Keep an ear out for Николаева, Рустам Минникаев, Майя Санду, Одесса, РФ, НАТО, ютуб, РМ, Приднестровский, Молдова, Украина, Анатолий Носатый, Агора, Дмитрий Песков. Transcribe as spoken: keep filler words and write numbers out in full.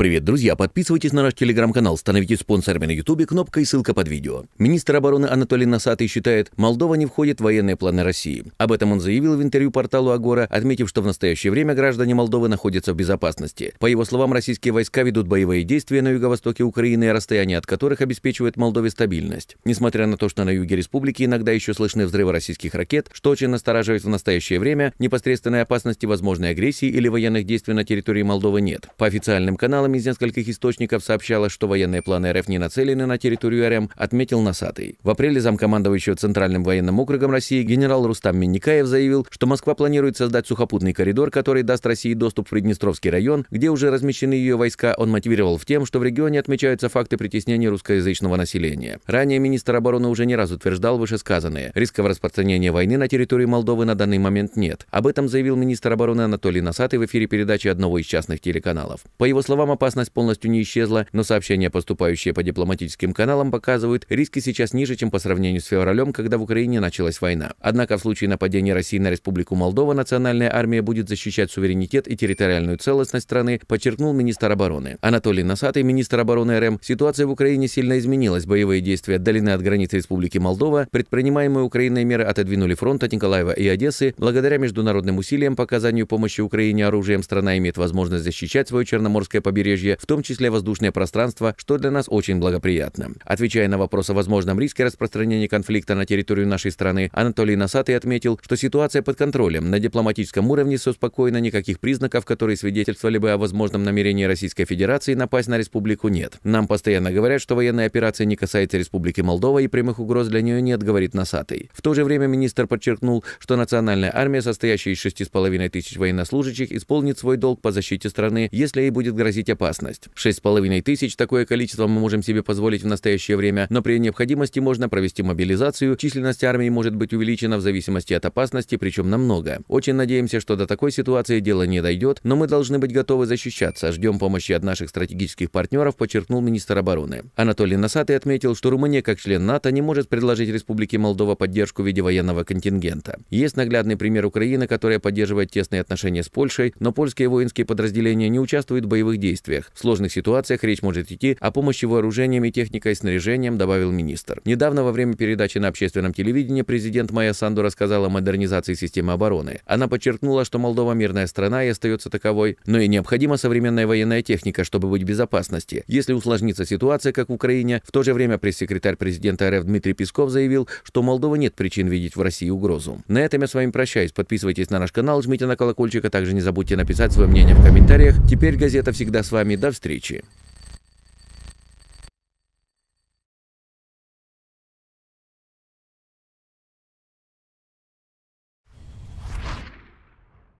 Привет, друзья! Подписывайтесь на наш телеграм-канал, становитесь спонсорами на ютубе, кнопка и ссылка под видео. Министр обороны Анатолий Носатый считает, Молдова не входит в военные планы России. Об этом он заявил в интервью порталу Агора, отметив, что в настоящее время граждане Молдовы находятся в безопасности. По его словам, российские войска ведут боевые действия на юго-востоке Украины, расстояние от которых обеспечивает Молдове стабильность. Несмотря на то, что на юге республики иногда еще слышны взрывы российских ракет, что очень настораживает в настоящее время, непосредственной опасности возможной агрессии или военных действий на территории Молдовы нет. По официальным каналам из нескольких источников сообщалось, что военные планы РФ не нацелены на территорию РМ, отметил Носатый. В апреле замкомандующего Центральным военным округом России генерал Рустам Минникаев заявил, что Москва планирует создать сухопутный коридор, который даст России доступ в Приднестровский район, где уже размещены ее войска. Он мотивировал в тем, что в регионе отмечаются факты притеснения русскоязычного населения. Ранее министр обороны уже не раз утверждал вышесказанное. Рисков распространения войны на территории Молдовы на данный момент нет. Об этом заявил министр обороны Анатолий Носатый в эфире передачи одного из частных телеканалов. По его словам, опасность полностью не исчезла, но сообщения, поступающие по дипломатическим каналам, показывают, риски сейчас ниже, чем по сравнению с февралем, когда в Украине началась война. Однако в случае нападения России на Республику Молдова национальная армия будет защищать суверенитет и территориальную целостность страны, подчеркнул министр обороны. Анатолий Носатый, министр обороны РМ, ситуация в Украине сильно изменилась, боевые действия отдалены от границ Республики Молдова, предпринимаемые Украиной меры отодвинули фронт от Николаева и Одессы, благодаря международным усилиям по оказанию помощи Украине оружием страна имеет возможность защищать свое черноморское побережье, в том числе воздушное пространство, что для нас очень благоприятно. Отвечая на вопрос о возможном риске распространения конфликта на территорию нашей страны, Анатолий Носатый отметил, что ситуация под контролем. На дипломатическом уровне все спокойно, никаких признаков, которые свидетельствовали бы о возможном намерении Российской Федерации напасть на республику, нет. Нам постоянно говорят, что военная операция не касается Республики Молдова и прямых угроз для нее нет, говорит Носатый. В то же время министр подчеркнул, что национальная армия, состоящая из шести с половиной тысяч военнослужащих, исполнит свой долг по защите страны, если ей будет грозить опасность. опасность. шесть с половиной тысяч – такое количество мы можем себе позволить в настоящее время, но при необходимости можно провести мобилизацию, численность армии может быть увеличена в зависимости от опасности, причем намного. Очень надеемся, что до такой ситуации дело не дойдет, но мы должны быть готовы защищаться, ждем помощи от наших стратегических партнеров, подчеркнул министр обороны. Анатолий Носатый отметил, что Румыния, как член НАТО, не может предложить Республике Молдова поддержку в виде военного контингента. Есть наглядный пример Украины, которая поддерживает тесные отношения с Польшей, но польские воинские подразделения не участвуют в боевых действиях. В сложных ситуациях речь может идти о помощи вооружением и техникой и снаряжением, добавил министр. Недавно во время передачи на общественном телевидении президент Майя Санду рассказала о модернизации системы обороны. Она подчеркнула, что Молдова мирная страна и остается таковой, но и необходима современная военная техника, чтобы быть в безопасности. Если усложнится ситуация, как в Украине, в то же время пресс-секретарь президента РФ Дмитрий Песков заявил, что у Молдовы нет причин видеть в России угрозу. На этом я с вами прощаюсь. Подписывайтесь на наш канал, жмите на колокольчик, а также не забудьте написать свое мнение в комментариях. Теперь газета всегда с вами. До встречи.